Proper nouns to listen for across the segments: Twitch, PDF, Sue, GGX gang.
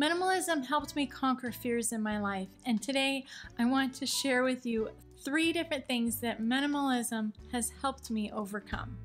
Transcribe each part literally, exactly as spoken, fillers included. Minimalism helped me conquer fears in my life, and today I want to share with you three different things that minimalism has helped me overcome.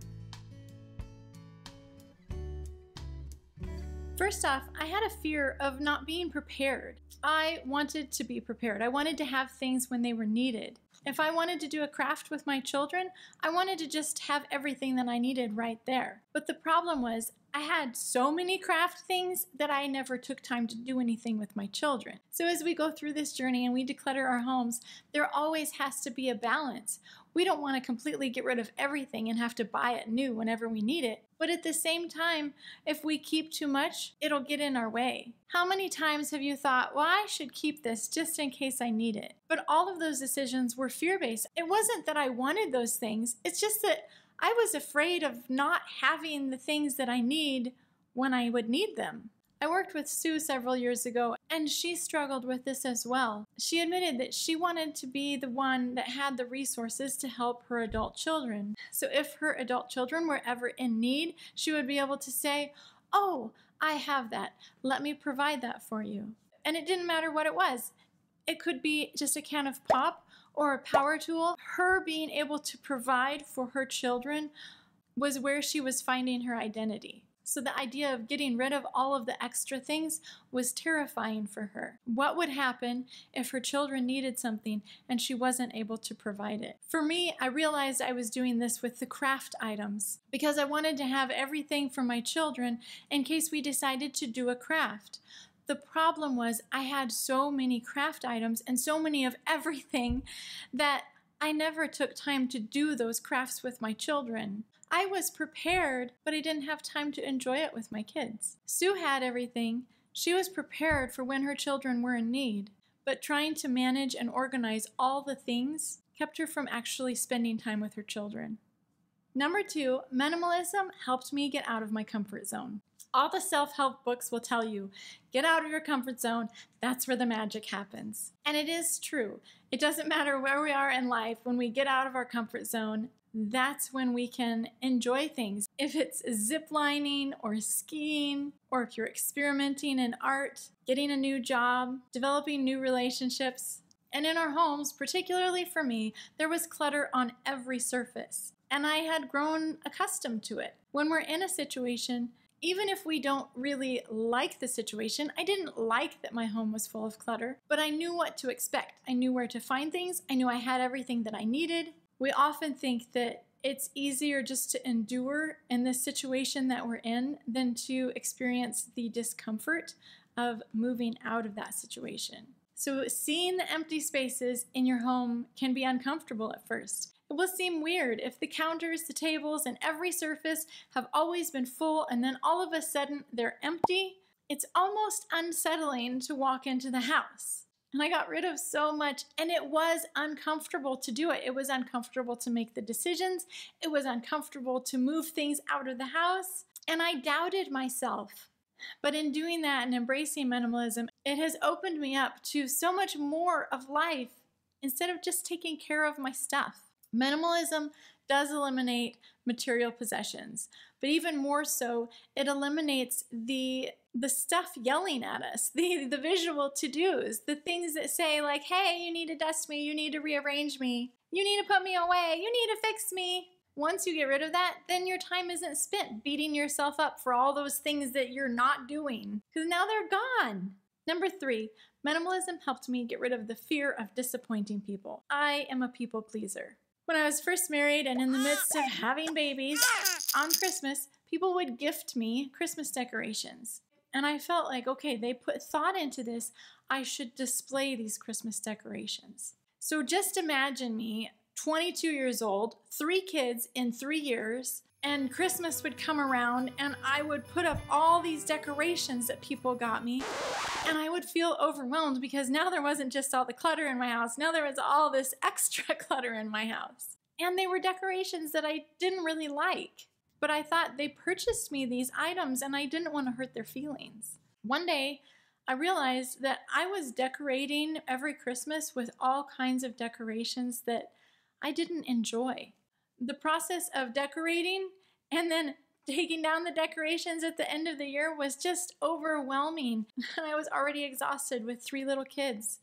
First off, I had a fear of not being prepared. I wanted to be prepared. I wanted to have things when they were needed. If I wanted to do a craft with my children, I wanted to just have everything that I needed right there. But the problem was, I had so many craft things that I never took time to do anything with my children. So as we go through this journey and we declutter our homes, there always has to be a balance. We don't want to completely get rid of everything and have to buy it new whenever we need it. But at the same time, if we keep too much, it'll get in our way. How many times have you thought, well, I should keep this just in case I need it? But all of those decisions were fear-based. It wasn't that I wanted those things. It's just that I was afraid of not having the things that I need when I would need them. I worked with Sue several years ago, and she struggled with this as well. She admitted that she wanted to be the one that had the resources to help her adult children. So if her adult children were ever in need, she would be able to say, "Oh, I have that. Let me provide that for you." And it didn't matter what it was. It could be just a can of pop or a power tool. Her being able to provide for her children was where she was finding her identity. So the idea of getting rid of all of the extra things was terrifying for her. What would happen if her children needed something and she wasn't able to provide it? For me, I realized I was doing this with the craft items because I wanted to have everything for my children in case we decided to do a craft. The problem was I had so many craft items and so many of everything that I never took time to do those crafts with my children. I was prepared, but I didn't have time to enjoy it with my kids. Sue had everything. She was prepared for when her children were in need, but trying to manage and organize all the things kept her from actually spending time with her children. Number two, minimalism helped me get out of my comfort zone. All the self-help books will tell you, get out of your comfort zone, that's where the magic happens. And it is true. It doesn't matter where we are in life, when we get out of our comfort zone, that's when we can enjoy things. If it's ziplining or skiing, or if you're experimenting in art, getting a new job, developing new relationships. And in our homes, particularly for me, there was clutter on every surface. And I had grown accustomed to it. When we're in a situation, even if we don't really like the situation, I didn't like that my home was full of clutter, but I knew what to expect. I knew where to find things. I knew I had everything that I needed. We often think that it's easier just to endure in the situation that we're in than to experience the discomfort of moving out of that situation. So seeing the empty spaces in your home can be uncomfortable at first. It will seem weird if the counters, the tables, and every surface have always been full and then all of a sudden they're empty. It's almost unsettling to walk into the house. And I got rid of so much, and it was uncomfortable to do it. It was uncomfortable to make the decisions. It was uncomfortable to move things out of the house, and I doubted myself. But in doing that and embracing minimalism, it has opened me up to so much more of life instead of just taking care of my stuff. Minimalism does eliminate material possessions, but even more so, it eliminates the the stuff yelling at us, the, the visual to-dos, the things that say like, hey, you need to dust me, you need to rearrange me, you need to put me away, you need to fix me. Once you get rid of that, then your time isn't spent beating yourself up for all those things that you're not doing, because now they're gone. Number three, minimalism helped me get rid of the fear of disappointing people. I am a people pleaser. When I was first married and in the midst of having babies, on Christmas, people would gift me Christmas decorations. And I felt like, okay, they put thought into this. I should display these Christmas decorations. So just imagine me, twenty-two years old, three kids in three years, and Christmas would come around and I would put up all these decorations that people got me. And I would feel overwhelmed because now there wasn't just all the clutter in my house, now there was all this extra clutter in my house. And they were decorations that I didn't really like. But I thought they purchased me these items and I didn't want to hurt their feelings. One day, I realized that I was decorating every Christmas with all kinds of decorations that I didn't enjoy. The process of decorating and then Taking down the decorations at the end of the year was just overwhelming, and I was already exhausted with three little kids.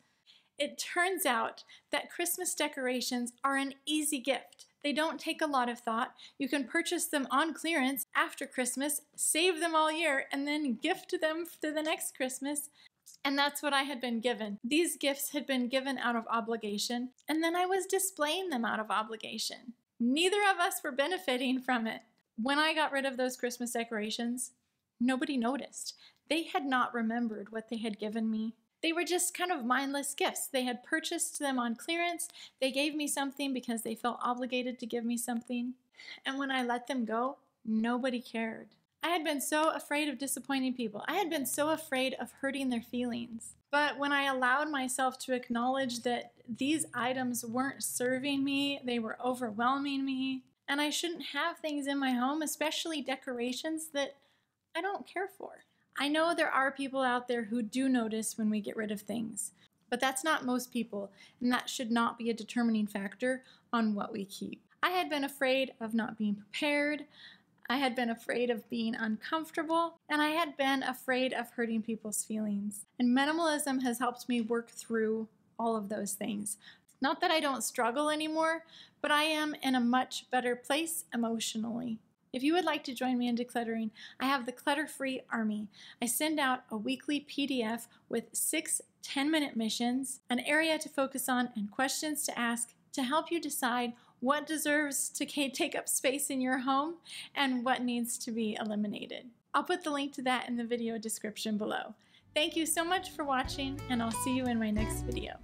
It turns out that Christmas decorations are an easy gift. They don't take a lot of thought. You can purchase them on clearance after Christmas, save them all year, and then gift them to the next Christmas. And that's what I had been given. These gifts had been given out of obligation, and then I was displaying them out of obligation. Neither of us were benefiting from it. When I got rid of those Christmas decorations, nobody noticed. They had not remembered what they had given me. They were just kind of mindless gifts. They had purchased them on clearance. They gave me something because they felt obligated to give me something. And when I let them go, nobody cared. I had been so afraid of disappointing people. I had been so afraid of hurting their feelings. But when I allowed myself to acknowledge that these items weren't serving me, they were overwhelming me, and I shouldn't have things in my home, especially decorations, that I don't care for. I know there are people out there who do notice when we get rid of things, but that's not most people, and that should not be a determining factor on what we keep. I had been afraid of not being prepared, I had been afraid of being uncomfortable, and I had been afraid of hurting people's feelings. And minimalism has helped me work through all of those things. Not that I don't struggle anymore, but I am in a much better place emotionally. If you would like to join me in decluttering, I have the Clutter-Free Army. I send out a weekly P D F with six ten-minute missions, an area to focus on, and questions to ask to help you decide what deserves to take up space in your home and what needs to be eliminated. I'll put the link to that in the video description below. Thank you so much for watching, and I'll see you in my next video.